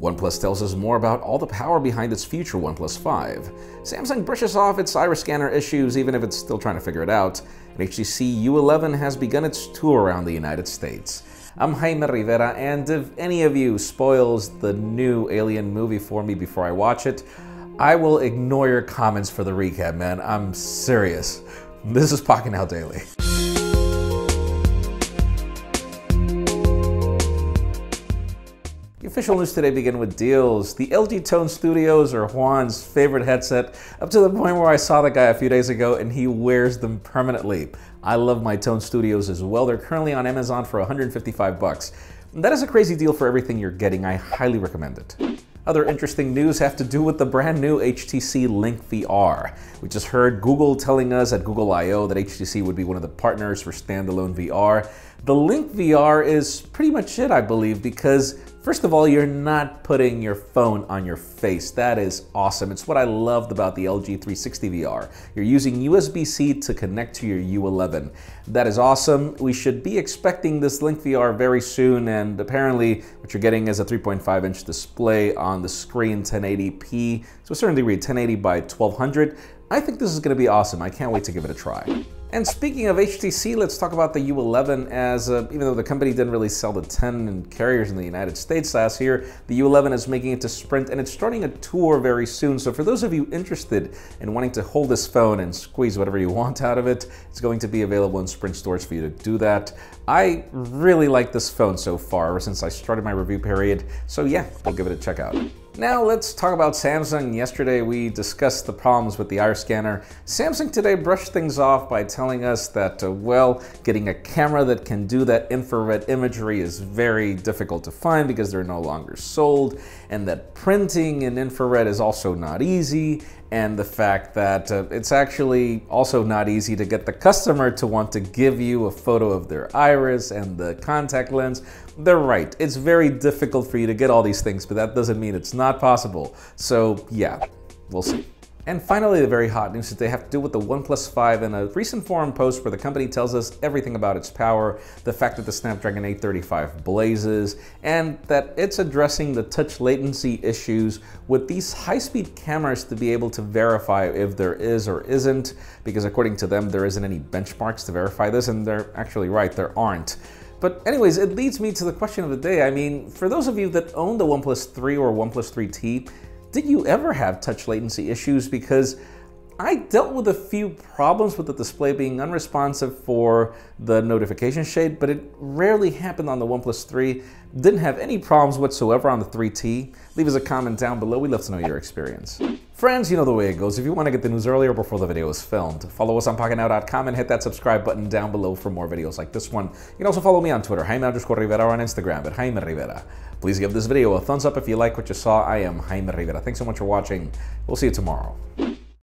OnePlus tells us more about all the power behind its future OnePlus 5. Samsung brushes off its iris scanner issues even if it's still trying to figure it out, and HTC U11 has begun its tour around the United States. I'm Jaime Rivera, and if any of you spoils the new Alien movie for me before I watch it, I will ignore your comments for the recap, man. I'm serious. This is Pocketnow Daily. Official news today begin with deals. The LG Tone Studios are Juan's favorite headset, up to the point where I saw the guy a few days ago and he wears them permanently. I love my Tone Studios as well. They're currently on Amazon for $155. That is a crazy deal for everything you're getting. I highly recommend it. Other interesting news have to do with the brand new HTC Link VR. We just heard Google telling us at Google I.O. that HTC would be one of the partners for standalone VR. The Link VR is pretty much it, I believe, because first of all, you're not putting your phone on your face. That is awesome. It's what I loved about the LG 360 VR. You're using USB-C to connect to your U11. That is awesome. We should be expecting this Link VR very soon, and apparently what you're getting is a 3.5-inch display on the screen, 1080p, so certainly read 1080 by 1200. I think this is going to be awesome. I can't wait to give it a try. And speaking of HTC, let's talk about the U11 as, even though the company didn't really sell the 10 and carriers in the United States last year, the U11 is making it to Sprint and it's starting a tour very soon. So for those of you interested in wanting to hold this phone and squeeze whatever you want out of it, it's going to be available in Sprint stores for you to do that. I really like this phone so far ever since I started my review period. So yeah, I'll give it a check out. Now let's talk about Samsung. Yesterday we discussed the problems with the iris scanner. Samsung today brushed things off by telling us that, well, getting a camera that can do that infrared imagery is very difficult to find because they're no longer sold, and that printing in infrared is also not easy, and the fact that it's actually also not easy to get the customer to want to give you a photo of their iris and the contact lens. They're right, it's very difficult for you to get all these things, but that doesn't mean it's not possible. So yeah, we'll see. And finally, the very hot news today have to do with the OnePlus 5 and a recent forum post where the company tells us everything about its power, the fact that the Snapdragon 835 blazes, and that it's addressing the touch latency issues with these high-speed cameras to be able to verify if there is or isn't, because according to them, there isn't any benchmarks to verify this, and they're actually right, there aren't. But anyways, it leads me to the question of the day. I mean, for those of you that own the OnePlus 3 or OnePlus 3T, did you ever have touch latency issues? Because I dealt with a few problems with the display being unresponsive for the notification shade, but it rarely happened on the OnePlus 3. Didn't have any problems whatsoever on the 3T. Leave us a comment down below. We'd love to know your experience. Friends, you know the way it goes. If you want to get the news earlier before the video is filmed, follow us on pocketnow.com and hit that subscribe button down below for more videos like this one. You can also follow me on Twitter, Jaime_Rivera, or on Instagram at Jaime Rivera. Please give this video a thumbs up if you like what you saw. I am Jaime Rivera. Thanks so much for watching. We'll see you tomorrow.